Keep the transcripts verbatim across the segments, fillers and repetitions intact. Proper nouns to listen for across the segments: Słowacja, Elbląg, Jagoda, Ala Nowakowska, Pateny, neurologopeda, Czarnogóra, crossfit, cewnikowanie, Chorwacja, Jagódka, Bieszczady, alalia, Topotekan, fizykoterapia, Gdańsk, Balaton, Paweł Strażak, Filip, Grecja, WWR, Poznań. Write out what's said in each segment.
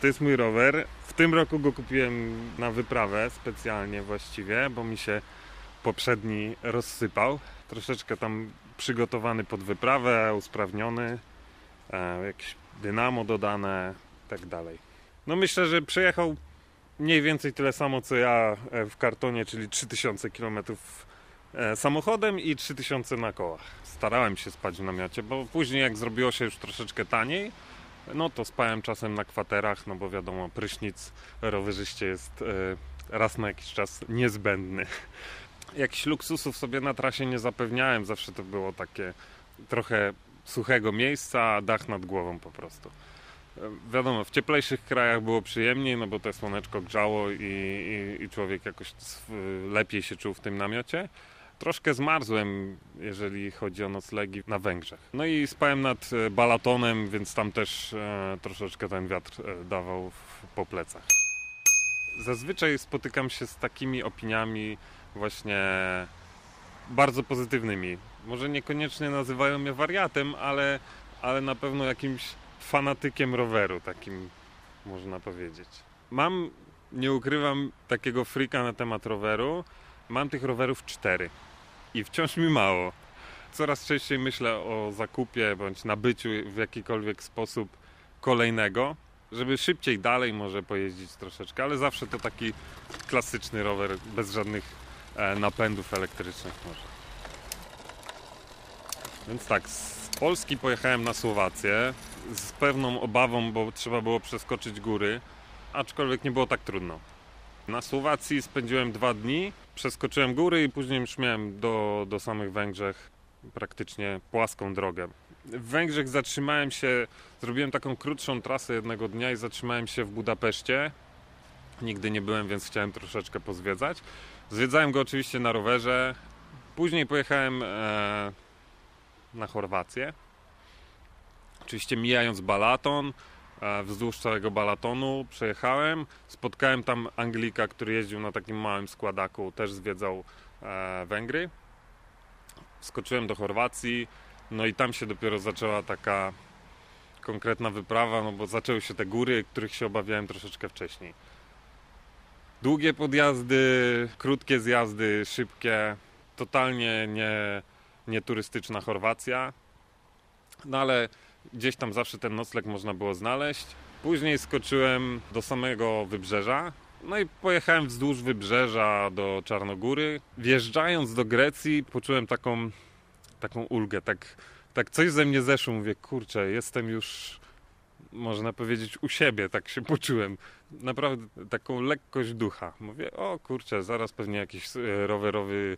To jest mój rower. W tym roku go kupiłem na wyprawę specjalnie właściwie, bo mi się poprzedni rozsypał. Troszeczkę tam przygotowany pod wyprawę, usprawniony, jakieś dynamo dodane i tak dalej. No myślę, że przejechał mniej więcej tyle samo co ja w kartonie, czyli trzy tysiące kilometrów samochodem i trzy tysiące na kołach. Starałem się spać w namiocie, bo później jak zrobiło się już troszeczkę taniej, no to spałem czasem na kwaterach, no bo wiadomo, prysznic rowerzyście jest raz na jakiś czas niezbędny. Jakichś luksusów sobie na trasie nie zapewniałem, zawsze to było takie trochę suchego miejsca, dach nad głową po prostu. Wiadomo, w cieplejszych krajach było przyjemniej, no bo to słoneczko grzało i, i, i człowiek jakoś lepiej się czuł w tym namiocie. Troszkę zmarzłem, jeżeli chodzi o noclegi na Węgrzech. No i spałem nad Balatonem, więc tam też e, troszeczkę ten wiatr e, dawał w, po plecach. Zazwyczaj spotykam się z takimi opiniami właśnie bardzo pozytywnymi. Może niekoniecznie nazywają mnie wariatem, ale, ale na pewno jakimś fanatykiem roweru, takim można powiedzieć. Mam, nie ukrywam, takiego freaka na temat roweru. Mam tych rowerów cztery i wciąż mi mało. Coraz częściej myślę o zakupie bądź nabyciu w jakikolwiek sposób kolejnego, żeby szybciej dalej może pojeździć troszeczkę, ale zawsze to taki klasyczny rower bez żadnych napędów elektrycznych może. Więc tak, z Polski pojechałem na Słowację z pewną obawą, bo trzeba było przeskoczyć góry, aczkolwiek nie było tak trudno. Na Słowacji spędziłem dwa dni, przeskoczyłem góry i później już miałem do, do samych Węgrzech praktycznie płaską drogę. W Węgrzech zatrzymałem się, zrobiłem taką krótszą trasę jednego dnia i zatrzymałem się w Budapeszcie. Nigdy nie byłem, więc chciałem troszeczkę pozwiedzać. Zwiedzałem go oczywiście na rowerze. Później pojechałem e, na Chorwację. Oczywiście mijając Balaton, wzdłuż całego Balatonu przejechałem, spotkałem tam Anglika, który jeździł na takim małym składaku, też zwiedzał Węgry. Skoczyłem do Chorwacji, no i tam się dopiero zaczęła taka konkretna wyprawa, no bo zaczęły się te góry, których się obawiałem troszeczkę wcześniej. Długie podjazdy, krótkie zjazdy, szybkie, totalnie nie, nie turystyczna Chorwacja, no ale gdzieś tam zawsze ten nocleg można było znaleźć. Później skoczyłem do samego wybrzeża. No i pojechałem wzdłuż wybrzeża do Czarnogóry. Wjeżdżając do Grecji poczułem taką, taką ulgę. Tak, tak coś ze mnie zeszło. Mówię, kurczę, jestem już, można powiedzieć, u siebie. Tak się poczułem. Naprawdę taką lekkość ducha. Mówię, o kurczę, zaraz pewnie jakiś rowerowy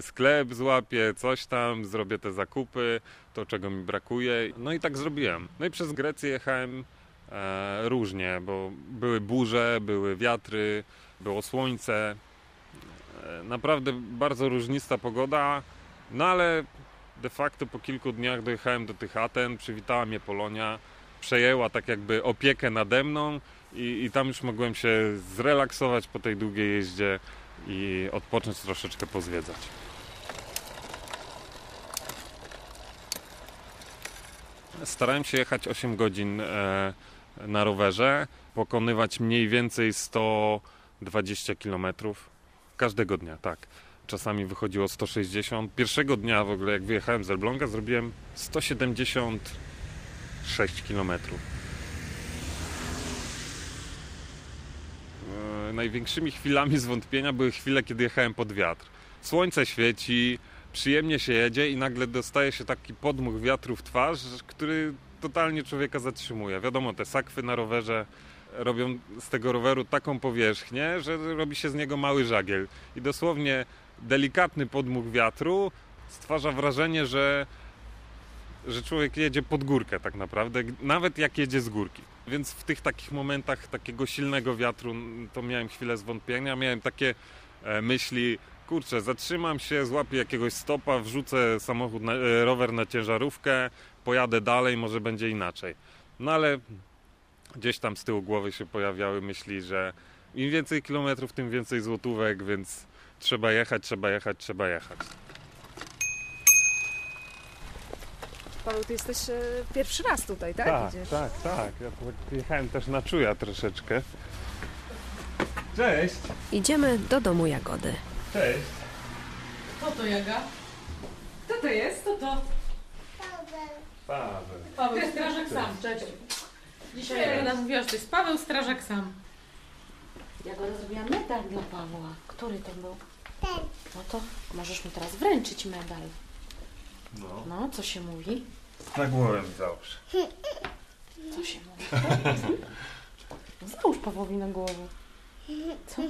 sklep złapię, coś tam, zrobię te zakupy, to czego mi brakuje. No i tak zrobiłem. No i przez Grecję jechałem e, różnie, bo były burze, były wiatry, było słońce. E, naprawdę bardzo różnista pogoda, no ale de facto po kilku dniach dojechałem do tych Aten, przywitała mnie Polonia, przejęła tak jakby opiekę nade mną. I, I tam już mogłem się zrelaksować po tej długiej jeździe i odpocząć troszeczkę, pozwiedzać. Starałem się jechać osiem godzin e, na rowerze, pokonywać mniej więcej sto dwadzieścia kilometrów każdego dnia, tak. Czasami wychodziło sto sześćdziesiąt. Pierwszego dnia w ogóle, jak wyjechałem z Elbląga, zrobiłem sto siedemdziesiąt sześć kilometrów. Największymi chwilami zwątpienia były chwile, kiedy jechałem pod wiatr. Słońce świeci, przyjemnie się jedzie i nagle dostaje się taki podmuch wiatru w twarz, który totalnie człowieka zatrzymuje. Wiadomo, te sakwy na rowerze robią z tego roweru taką powierzchnię, że robi się z niego mały żagiel. I dosłownie delikatny podmuch wiatru stwarza wrażenie, że, że człowiek jedzie pod górkę tak naprawdę, nawet jak jedzie z górki. Więc w tych takich momentach takiego silnego wiatru to miałem chwilę zwątpienia, miałem takie myśli, kurczę, zatrzymam się, złapię jakiegoś stopa, wrzucę samochód, na, rower na ciężarówkę, pojadę dalej, może będzie inaczej. No ale gdzieś tam z tyłu głowy się pojawiały myśli, że im więcej kilometrów, tym więcej złotówek, więc trzeba jechać, trzeba jechać, trzeba jechać. Paweł, ty jesteś pierwszy raz tutaj, tak? Tak, Idziesz? tak, tak. Ja jechałem też na czuja troszeczkę. Cześć! Idziemy do domu Jagody. Cześć! Kto to Jaga? Kto to jest? Kto to? Paweł. Paweł. Paweł Strażak Cześć. Sam. Cześć. Dzisiaj Jagoda mówiła, że to jest Paweł Strażak Sam. Jagoda zrobiła medal dla Pawła. Który to był? Ten. No to możesz mu teraz wręczyć medal. No. No, co się mówi? Na głowę mi załóż. Co się mówi? Załóż Pawłowi na głowę. Co?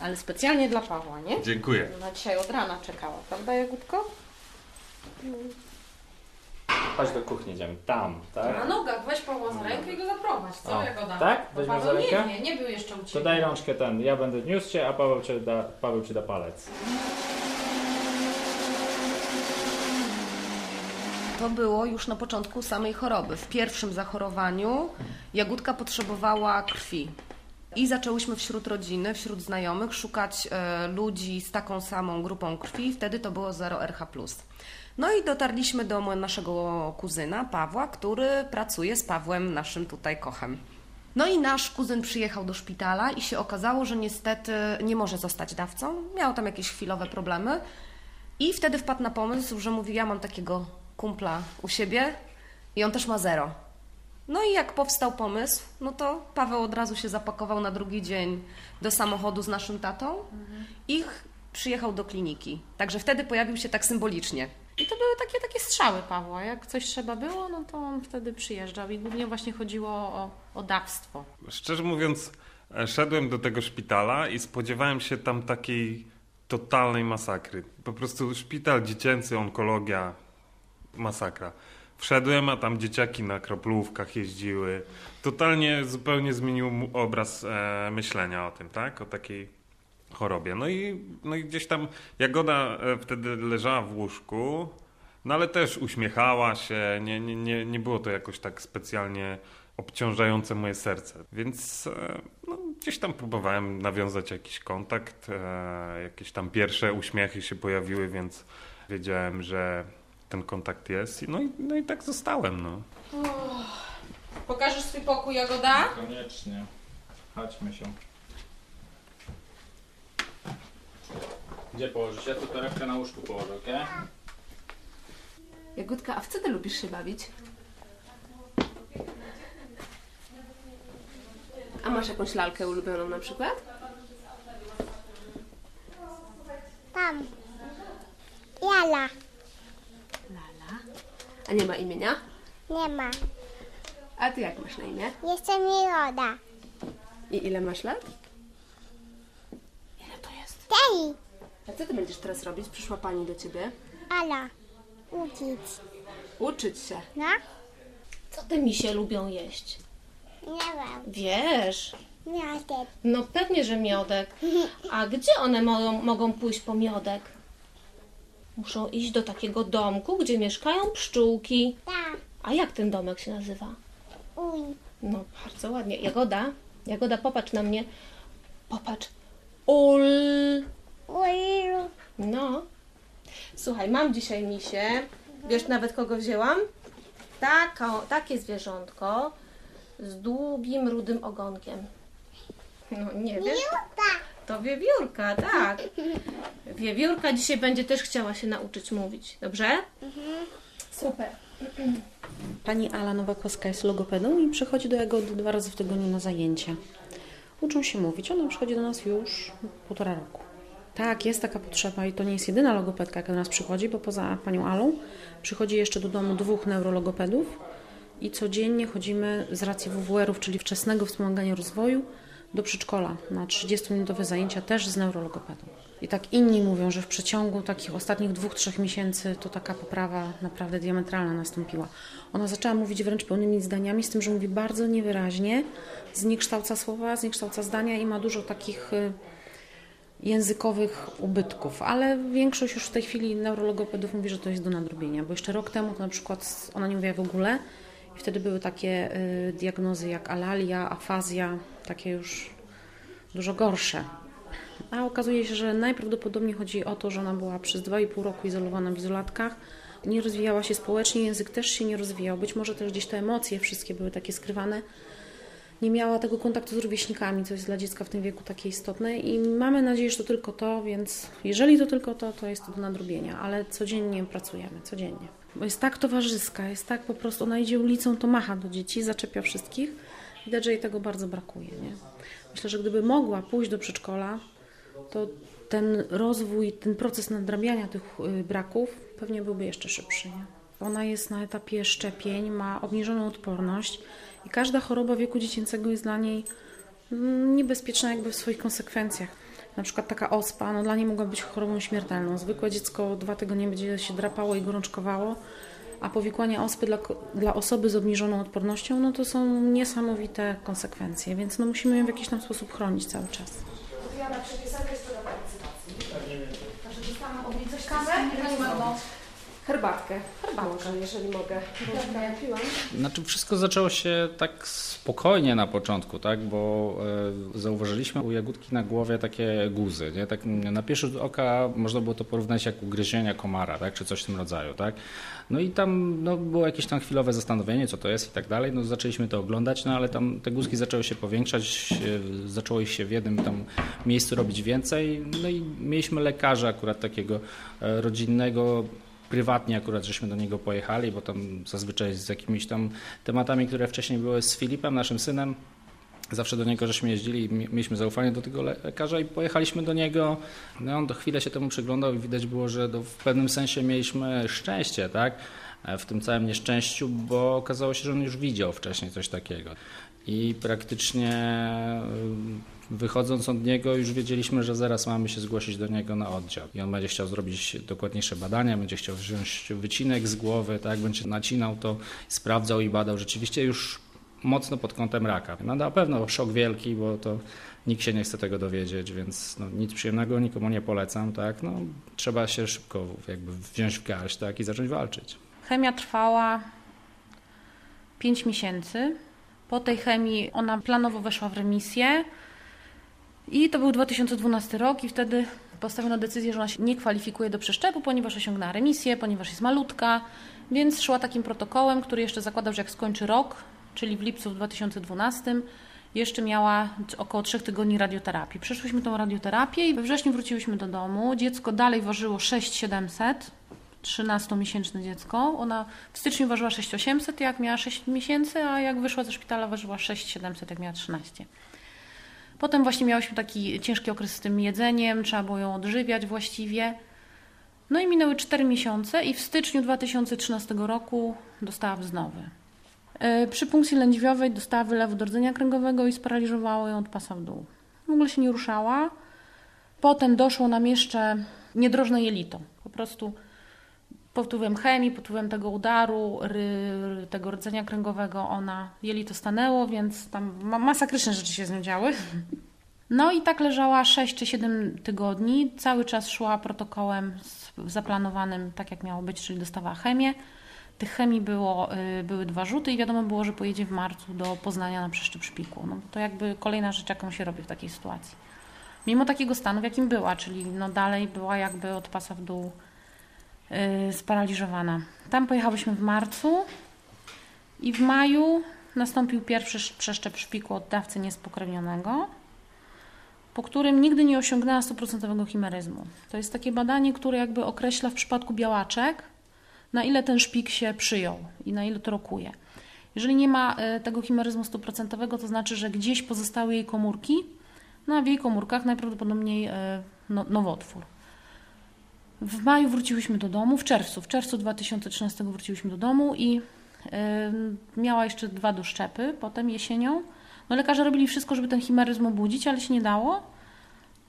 Ale specjalnie dla Pawła, nie? Dziękuję. Ona dzisiaj od rana czekała, prawda, Jagódko? Chodź do kuchni, idziemy. Tam, tak? Na nogach, weź Pawła za rękę i go zaprowadź. Co, o, Jagoda? Tak? Weźmy za rękę? Nie, nie, nie był jeszcze u Ciebie. To daj rączkę ten, ja będę niósł Cię, a Paweł Ci da, Paweł Ci da palec. To było już na początku samej choroby. W pierwszym zachorowaniu Jagódka potrzebowała krwi. I zaczęłyśmy wśród rodziny, wśród znajomych szukać e, ludzi z taką samą grupą krwi. Wtedy to było zero R H plus. No i dotarliśmy do naszego kuzyna Pawła, który pracuje z Pawłem, naszym tutaj kochem. No i nasz kuzyn przyjechał do szpitala i się okazało, że niestety nie może zostać dawcą. Miał tam jakieś chwilowe problemy. I wtedy wpadł na pomysł, że mówi, ja mam takiego kumpla u siebie i on też ma zero. No i jak powstał pomysł, no to Paweł od razu się zapakował na drugi dzień do samochodu z naszym tatą i przyjechał do kliniki. Także wtedy pojawił się tak symbolicznie. I to były takie, takie strzały Pawła. Jak coś trzeba było, no to on wtedy przyjeżdżał i głównie właśnie chodziło o, o dawstwo. Szczerze mówiąc, szedłem do tego szpitala i spodziewałem się tam takiej totalnej masakry. Po prostu szpital dziecięcy, onkologia, masakra. Wszedłem, a tam dzieciaki na kroplówkach jeździły. Totalnie zupełnie zmienił mu obraz e, myślenia o tym, tak? O takiej chorobie. No i, no i gdzieś tam Jagoda wtedy leżała w łóżku, no ale też uśmiechała się. Nie, nie, nie, nie było to jakoś tak specjalnie obciążające moje serce. Więc e, no, gdzieś tam próbowałem nawiązać jakiś kontakt. E, jakieś tam pierwsze uśmiechy się pojawiły, więc wiedziałem, że ten kontakt jest. No i, no i tak zostałem, no. Uff. Pokażesz swój pokój, Jagoda? Koniecznie. Chodźmy się. Gdzie położyć? Ja tu torebkę na łóżku położę, okej? Okay? Jagodka, a w co ty lubisz się bawić? A masz jakąś lalkę ulubioną na przykład? Tam. Jala. A nie ma imienia? Nie ma. A ty jak masz na imię? Jestem Jagoda. I ile masz lat? Ile to jest? Tej. A co ty będziesz teraz robić? Przyszła pani do ciebie. Ala. Uczyć. Uczyć się? No. Co te misie lubią jeść? Nie wiem. Wiesz? Miodek. No pewnie, że miodek. A gdzie one mogą, mogą pójść po miodek? Muszą iść do takiego domku, gdzie mieszkają pszczółki. Tak. A jak ten domek się nazywa? Uj. No, bardzo ładnie. Jagoda, Jagoda, popatrz na mnie. Popatrz. Ul. Uj. No. Słuchaj, mam dzisiaj misie. Wiesz nawet kogo wzięłam? Taka, takie zwierzątko z długim, rudym ogonkiem. No, nie wiesz? To wiewiórka, tak. Wiewiórka dzisiaj będzie też chciała się nauczyć mówić, dobrze? Mhm. Super. Pani Ala Nowakowska jest logopedą i przychodzi do Jagody dwa razy w tygodniu na zajęcia. Uczą się mówić, ona przychodzi do nas już półtora roku. Tak, jest taka potrzeba i to nie jest jedyna logopedka, jaka do nas przychodzi, bo poza panią Alą przychodzi jeszcze do domu dwóch neurologopedów i codziennie chodzimy z racji W W R ów, czyli wczesnego wspomagania rozwoju, do przedszkola na trzydziestominutowe zajęcia też z neurologopedą. I tak inni mówią, że w przeciągu takich ostatnich dwóch, trzech miesięcy to taka poprawa naprawdę diametralna nastąpiła. Ona zaczęła mówić wręcz pełnymi zdaniami, z tym, że mówi bardzo niewyraźnie, zniekształca słowa, zniekształca zdania i ma dużo takich językowych ubytków, ale większość już w tej chwili neurologopedów mówi, że to jest do nadrobienia, bo jeszcze rok temu to na przykład ona nie mówiła w ogóle, i wtedy były takie y, diagnozy jak alalia, afazja, takie już dużo gorsze. A okazuje się, że najprawdopodobniej chodzi o to, że ona była przez dwa i pół roku izolowana w izolatkach, nie rozwijała się społecznie, język też się nie rozwijał, być może też gdzieś te emocje wszystkie były takie skrywane. Nie miała tego kontaktu z rówieśnikami, co jest dla dziecka w tym wieku takie istotne i mamy nadzieję, że to tylko to, więc jeżeli to tylko to, to jest to do nadrobienia, ale codziennie pracujemy, codziennie. Bo jest tak towarzyska, jest tak po prostu, ona idzie ulicą, to macha do dzieci, zaczepia wszystkich. Widać, że jej tego bardzo brakuje, nie? Myślę, że gdyby mogła pójść do przedszkola, to ten rozwój, ten proces nadrabiania tych braków pewnie byłby jeszcze szybszy, nie? Ona jest na etapie szczepień, ma obniżoną odporność i każda choroba wieku dziecięcego jest dla niej niebezpieczna jakby w swoich konsekwencjach. Na przykład taka ospa, no dla niej mogła być chorobą śmiertelną. Zwykłe dziecko dwa tygodnie będzie się drapało i gorączkowało, a powikłania ospy dla, dla osoby z obniżoną odpornością, no to są niesamowite konsekwencje, więc no musimy ją w jakiś tam sposób chronić cały czas. Mówiła na przepisach jest to do partycypacji. Także dostaną obliczyć kawę i herbatkę, herbatkę, może, jeżeli mogę. Dobra, ja piłam. Znaczy wszystko zaczęło się tak spokojnie na początku, tak, bo y, zauważyliśmy u Jagódki na głowie takie guzy, nie? Tak, na pierwszy rzut oka można było to porównać jak ugryzienia komara, tak, czy coś w tym rodzaju, tak. No i tam no, było jakieś tam chwilowe zastanowienie, co to jest i tak dalej, no zaczęliśmy to oglądać, no ale tam te guzki zaczęły się powiększać, y, zaczęło ich się w jednym tam miejscu robić więcej, no i mieliśmy lekarza akurat takiego y, rodzinnego, prywatnie akurat żeśmy do niego pojechali, bo tam zazwyczaj z jakimiś tam tematami, które wcześniej były z Filipem, naszym synem, zawsze do niego żeśmy jeździli i mieliśmy zaufanie do tego lekarza i pojechaliśmy do niego. No on do chwilę się temu przyglądał i widać było, że w pewnym sensie mieliśmy szczęście, tak? W tym całym nieszczęściu, bo okazało się, że on już widział wcześniej coś takiego. I praktycznie wychodząc od niego już wiedzieliśmy, że zaraz mamy się zgłosić do niego na oddział. I on będzie chciał zrobić dokładniejsze badania, będzie chciał wziąć wycinek z głowy, tak, będzie nacinał to, sprawdzał i badał rzeczywiście już mocno pod kątem raka. No na pewno szok wielki, bo to nikt się nie chce tego dowiedzieć, więc no, nic przyjemnego nikomu nie polecam, tak, no trzeba się szybko jakby wziąć w garść, tak, i zacząć walczyć. Chemia trwała pięć miesięcy. Po tej chemii ona planowo weszła w remisję i to był dwa tysiące dwunasty rok i wtedy postawiono decyzję, że ona się nie kwalifikuje do przeszczepu, ponieważ osiągnęła remisję, ponieważ jest malutka, więc szła takim protokołem, który jeszcze zakładał, że jak skończy rok, czyli w lipcu w dwa tysiące dwunastym, jeszcze miała około trzech tygodni radioterapii. Przeszłyśmy tą radioterapię i we wrześniu wróciłyśmy do domu. Dziecko dalej ważyło sześć tysięcy siedemset, trzynastomiesięczne dziecko. Ona w styczniu ważyła sześć tysięcy osiemset, jak miała sześć miesięcy, a jak wyszła ze szpitala ważyła sześć tysięcy siedemset, jak miała trzynaście. Potem właśnie miałyśmy taki ciężki okres z tym jedzeniem, trzeba było ją odżywiać właściwie. No i minęły cztery miesiące i w styczniu dwa tysiące trzynastego roku dostała wznowy. Przy punkcji lędźwiowej dostała wylewu do rdzenia kręgowego i sparaliżowało ją od pasa w dół. W ogóle się nie ruszała. Potem doszło nam jeszcze niedrożne jelito. Po prostu pod wpływem chemii, pod wpływem tego udaru, ry, tego rdzenia kręgowego ona jelito stanęło, więc tam masakryczne rzeczy się z nią działy. No i tak leżała sześć czy siedem tygodni. Cały czas szła protokołem zaplanowanym tak, jak miało być, czyli dostawała chemię. Tych chemii było, były dwa rzuty i wiadomo było, że pojedzie w marcu do Poznania na przeszczep szpiku. No, to jakby kolejna rzecz, jaką się robi w takiej sytuacji. Mimo takiego stanu, w jakim była, czyli no dalej była jakby od pasa w dół yy, sparaliżowana. Tam pojechałyśmy w marcu i w maju nastąpił pierwszy przeszczep szpiku od dawcy niespokrewnionego, po którym nigdy nie osiągnęła stuprocentowego chimeryzmu. To jest takie badanie, które jakby określa w przypadku białaczek, na ile ten szpik się przyjął i na ile to rokuje. Jeżeli nie ma tego chimeryzmu stuprocentowego, to znaczy, że gdzieś pozostały jej komórki, no a w jej komórkach najprawdopodobniej nowotwór. W maju wróciłyśmy do domu, w czerwcu, w czerwcu dwa tysiące trzynastego wróciłyśmy do domu i miała jeszcze dwa doszczepy, potem jesienią. No lekarze robili wszystko, żeby ten chimeryzm obudzić, ale się nie dało.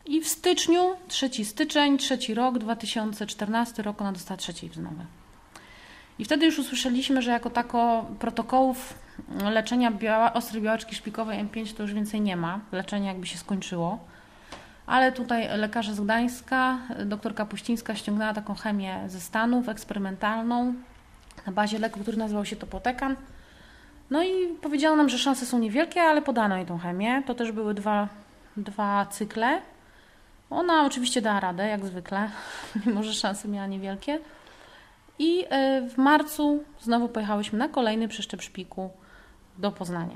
I w styczniu, trzeci styczeń, trzeci rok, dwa tysiące czternasty rok, ona dostała trzeciej wznowy. I wtedy już usłyszeliśmy, że jako tako protokołów leczenia biała, ostrej białaczki szpikowej M pięć to już więcej nie ma. Leczenie jakby się skończyło. Ale tutaj lekarze z Gdańska, doktorka Puścińska ściągnęła taką chemię ze Stanów, eksperymentalną, na bazie leku, który nazywał się Topotekan. No i powiedziano nam, że szanse są niewielkie, ale podano jej tą chemię. To też były dwa, dwa cykle. Ona oczywiście dała radę, jak zwykle, mimo że szanse miała niewielkie. I w marcu znowu pojechałyśmy na kolejny przeszczep szpiku do Poznania.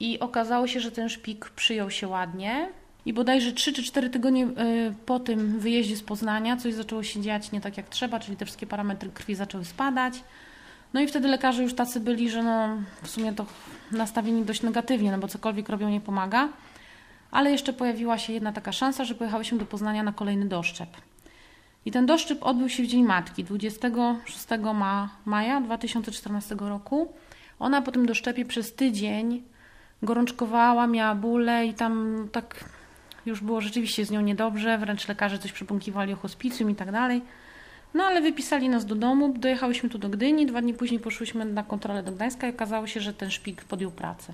I okazało się, że ten szpik przyjął się ładnie. I bodajże trzy czy cztery tygodnie po tym wyjeździe z Poznania coś zaczęło się dziać nie tak jak trzeba, czyli te wszystkie parametry krwi zaczęły spadać. No i wtedy lekarze już tacy byli, że no w sumie to nastawieni dość negatywnie, no bo cokolwiek robią nie pomaga. Ale jeszcze pojawiła się jedna taka szansa, że pojechałyśmy do Poznania na kolejny doszczep. I ten doszczep odbył się w Dzień Matki, dwudziestego szóstego maja dwa tysiące czternastego roku. Ona po tym doszczepie przez tydzień gorączkowała, miała bóle i tam tak już było rzeczywiście z nią niedobrze, wręcz lekarze coś przypomkiwali o hospicjum i tak dalej. No ale wypisali nas do domu, dojechałyśmy tu do Gdyni, dwa dni później poszłyśmy na kontrolę do Gdańska i okazało się, że ten szpik podjął pracę.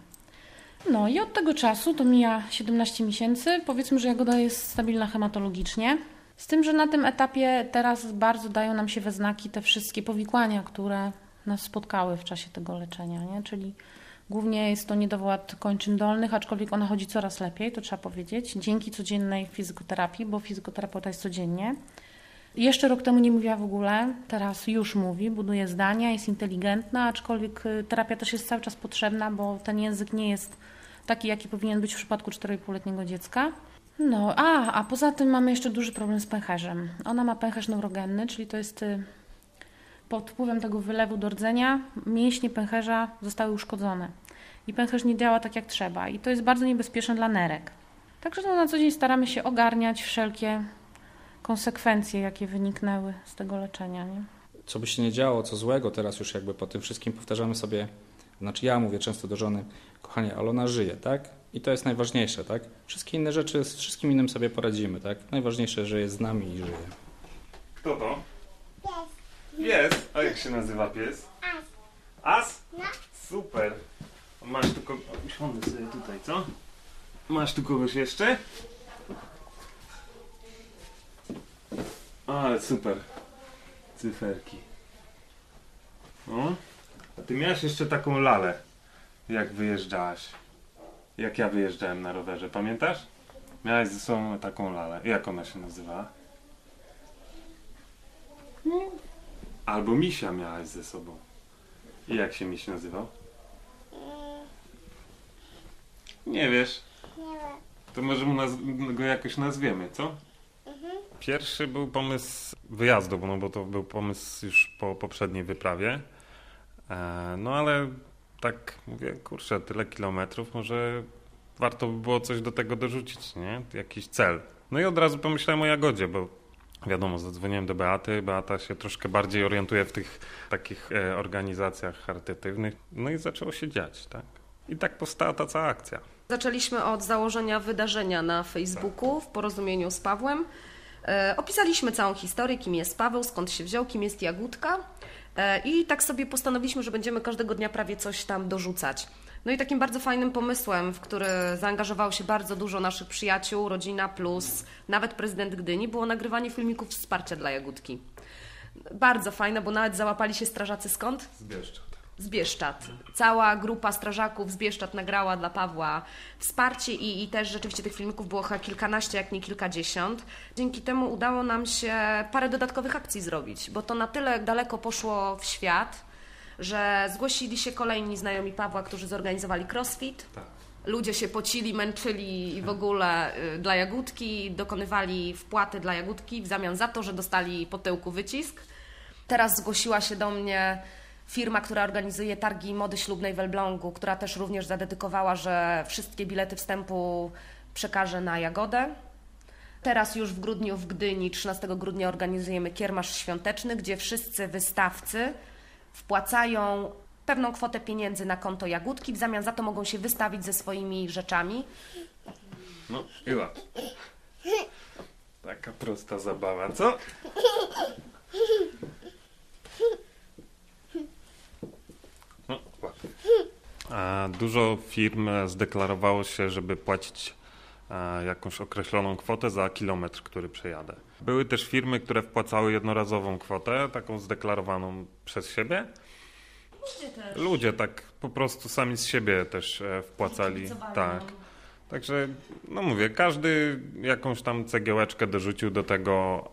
No i od tego czasu, to mija siedemnaście miesięcy, powiedzmy, że Jagoda jest stabilna hematologicznie. Z tym, że na tym etapie teraz bardzo dają nam się we znaki te wszystkie powikłania, które nas spotkały w czasie tego leczenia, nie? Czyli głównie jest to niedowład kończyn dolnych, aczkolwiek ona chodzi coraz lepiej, to trzeba powiedzieć, dzięki codziennej fizykoterapii, bo fizykoterapeuta jest codziennie. Jeszcze rok temu nie mówiła w ogóle, teraz już mówi, buduje zdania, jest inteligentna, aczkolwiek terapia też jest cały czas potrzebna, bo ten język nie jest taki, jaki powinien być w przypadku czteroletniego dziecka. No, a, a poza tym mamy jeszcze duży problem z pęcherzem. Ona ma pęcherz neurogenny, czyli to jest pod wpływem tego wylewu do rdzenia mięśnie pęcherza zostały uszkodzone i pęcherz nie działa tak jak trzeba i to jest bardzo niebezpieczne dla nerek. Także no, na co dzień staramy się ogarniać wszelkie konsekwencje, jakie wyniknęły z tego leczenia, nie? Co by się nie działo, co złego teraz już jakby po tym wszystkim powtarzamy sobie, znaczy ja mówię często do żony, kochanie, ale ona żyje, tak? I to jest najważniejsze, tak? Wszystkie inne rzeczy, z wszystkim innym sobie poradzimy, tak? Najważniejsze, że jest z nami i żyje. Kto to? Pies. Pies? A jak się nazywa pies? As. As? No. Super. Masz tu kogoś... Usiądę sobie tutaj, co? Masz tu kogoś jeszcze? Ale super. Cyferki. No. A ty miałeś jeszcze taką lalę, jak wyjeżdżałaś. Jak ja wyjeżdżałem na rowerze, pamiętasz? Miałaś ze sobą taką lalę. Jak ona się nazywała? Albo misia miałaś ze sobą. I jak się miś nazywał? Nie wiesz? To może mu go jakoś nazwiemy, co? Pierwszy był pomysł wyjazdu, no bo to był pomysł już po poprzedniej wyprawie. No ale... tak mówię, kurczę, tyle kilometrów, może warto by było coś do tego dorzucić, nie? Jakiś cel. No i od razu pomyślałem o Jagodzie, bo wiadomo, zadzwoniłem do Beaty, Beata się troszkę bardziej orientuje w tych takich organizacjach charytatywnych, no i zaczęło się dziać, tak? I tak powstała ta cała akcja. Zaczęliśmy od założenia wydarzenia na Facebooku w porozumieniu z Pawłem. Opisaliśmy całą historię, kim jest Paweł, skąd się wziął, kim jest Jagódka. I tak sobie postanowiliśmy, że będziemy każdego dnia prawie coś tam dorzucać. No i takim bardzo fajnym pomysłem, w który zaangażowało się bardzo dużo naszych przyjaciół, rodzina plus, nawet prezydent Gdyni, było nagrywanie filmików wsparcia dla Jagódki. Bardzo fajne, bo nawet załapali się strażacy skąd? Z Bieszczad. Z Bieszczad. Cała grupa strażaków z Bieszczad nagrała dla Pawła wsparcie i, i też rzeczywiście tych filmików było chyba kilkanaście, jak nie kilkadziesiąt. Dzięki temu udało nam się parę dodatkowych akcji zrobić, bo to na tyle daleko poszło w świat, że zgłosili się kolejni znajomi Pawła, którzy zorganizowali crossfit. Tak. Ludzie się pocili, męczyli i w ogóle dla Jagódki, dokonywali wpłaty dla Jagódki w zamian za to, że dostali po tyłku wycisk. Teraz zgłosiła się do mnie firma, która organizuje targi mody ślubnej w Elblągu, która też również zadedykowała, że wszystkie bilety wstępu przekaże na Jagodę. Teraz już w grudniu w Gdyni, trzynastego grudnia, organizujemy kiermasz świąteczny, gdzie wszyscy wystawcy wpłacają pewną kwotę pieniędzy na konto Jagódki, w zamian za to mogą się wystawić ze swoimi rzeczami. No i ładnie. Taka prosta zabawa, co? Dużo firm zdeklarowało się, żeby płacić jakąś określoną kwotę za kilometr, który przejadę. Były też firmy, które wpłacały jednorazową kwotę, taką zdeklarowaną przez siebie. Ludzie też. Ludzie tak po prostu sami z siebie też wpłacali. Tak. Także no mówię, każdy jakąś tam cegiełeczkę dorzucił do tego,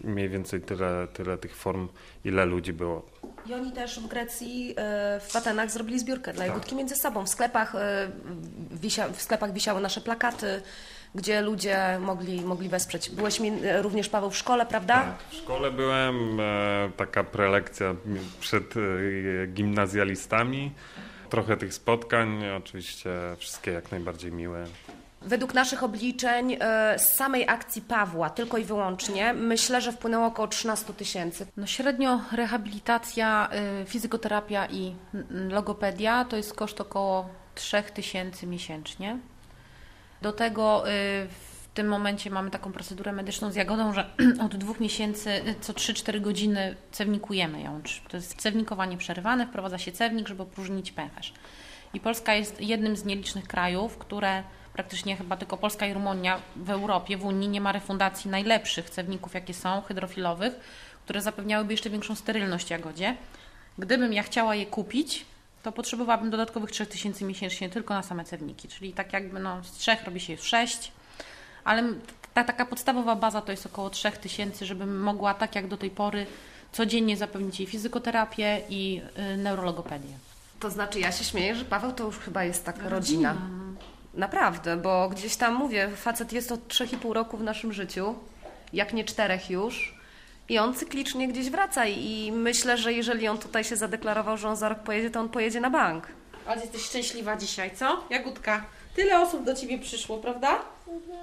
mniej więcej tyle, tyle tych form, ile ludzi było. I oni też w Grecji, w Patenach zrobili zbiórkę dla jagódki między sobą. W sklepach, wisia, w sklepach wisiały nasze plakaty, gdzie ludzie mogli, mogli wesprzeć. Byłeś również, Paweł, w szkole, prawda? Tak, w szkole byłem, taka prelekcja przed gimnazjalistami. Trochę tych spotkań, oczywiście wszystkie jak najbardziej miłe. Według naszych obliczeń z samej akcji Pawła, tylko i wyłącznie, myślę, że wpłynęło około trzynaście tysięcy. No średnio rehabilitacja, fizykoterapia i logopedia to jest koszt około trzy tysiące miesięcznie. Do tego w tym momencie mamy taką procedurę medyczną z Jagodą, że od dwóch miesięcy co trzy cztery godziny cewnikujemy ją. To jest cewnikowanie przerywane, wprowadza się cewnik, żeby opróżnić pęcherz. I Polska jest jednym z nielicznych krajów, które praktycznie chyba tylko Polska i Rumunia w Europie, w Unii nie ma refundacji najlepszych cewników, jakie są, hydrofilowych, które zapewniałyby jeszcze większą sterylność jagodzie. Gdybym ja chciała je kupić, to potrzebowałabym dodatkowych trzy tysiące miesięcznie tylko na same cewniki, czyli tak jakby no, z trzech robi się już sześć, ale ta taka podstawowa baza to jest około trzy tysiące, żebym mogła tak jak do tej pory codziennie zapewnić jej fizykoterapię i y, neurologopedię. To znaczy ja się śmieję, że Paweł to już chyba jest taka rodzina. rodzina. Naprawdę, bo gdzieś tam mówię, facet jest od trzech i pół roku w naszym życiu, jak nie czterech już. I on cyklicznie gdzieś wraca i myślę, że jeżeli on tutaj się zadeklarował, że on za rok pojedzie, to on pojedzie na bank. Ale jesteś szczęśliwa dzisiaj, co? Jagódka, tyle osób do Ciebie przyszło, prawda?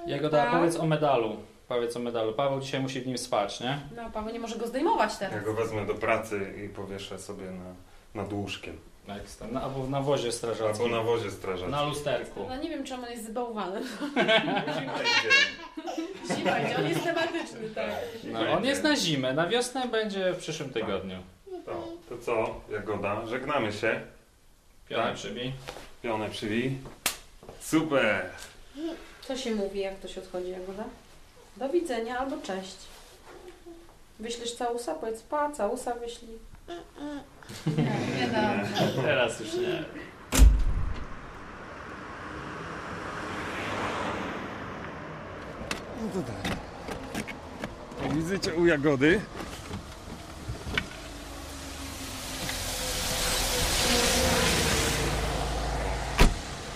Jagoda, tak. Powiedz o medalu. Powiedz o medalu. Paweł dzisiaj musi w nim spać, nie? No, Paweł nie może go zdejmować teraz. Ja go wezmę do pracy i powieszę sobie na, nad łóżkiem. Ekstra. Na, albo na wozie strażackim. Albo na wozie strażackim. Na lusterku. No nie wiem, czy on jest zbałowany. Zima idzie. Zima idzie, on jest tematyczny, tak. No, on jest na zimę, na wiosnę będzie w przyszłym tygodniu. Tak. To, to co, Jagoda? Żegnamy się. Pionę tak? przybij. Pionę przybij. Super! Co się mówi, jak ktoś odchodzi, Jagoda? Do widzenia albo cześć. Wyślesz całusa? Powiedz pa, całusa wyślij. Nie, nie dobrze. Teraz już nie. No to tak. Widzę Cię u Jagody.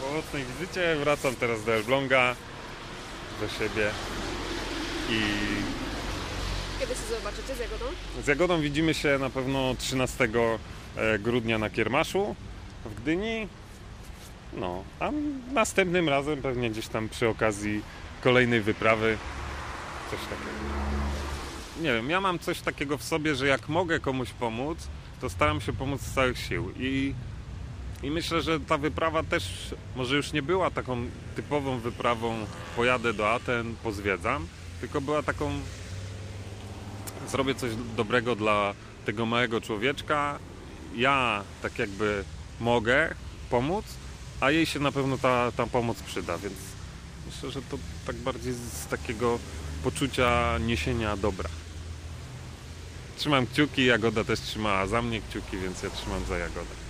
Po owocnej wizycie wracam teraz do Elbląga, do siebie i... Kiedy się zobaczycie z Jagodą? Z Jagodą widzimy się na pewno trzynastego grudnia na Kiermaszu w Gdyni. No, a następnym razem pewnie gdzieś tam przy okazji kolejnej wyprawy. Coś takiego. Nie wiem, ja mam coś takiego w sobie, że jak mogę komuś pomóc, to staram się pomóc z całych sił. I, i myślę, że ta wyprawa też może już nie była taką typową wyprawą pojadę do Aten, pozwiedzam, tylko była taką... Zrobię coś dobrego dla tego małego człowieczka. Ja tak jakby mogę pomóc, a jej się na pewno ta, ta pomoc przyda, więc myślę, że to tak bardziej z takiego poczucia niesienia dobra. Trzymam kciuki, Jagoda też trzymała za mnie kciuki, więc ja trzymam za Jagodę.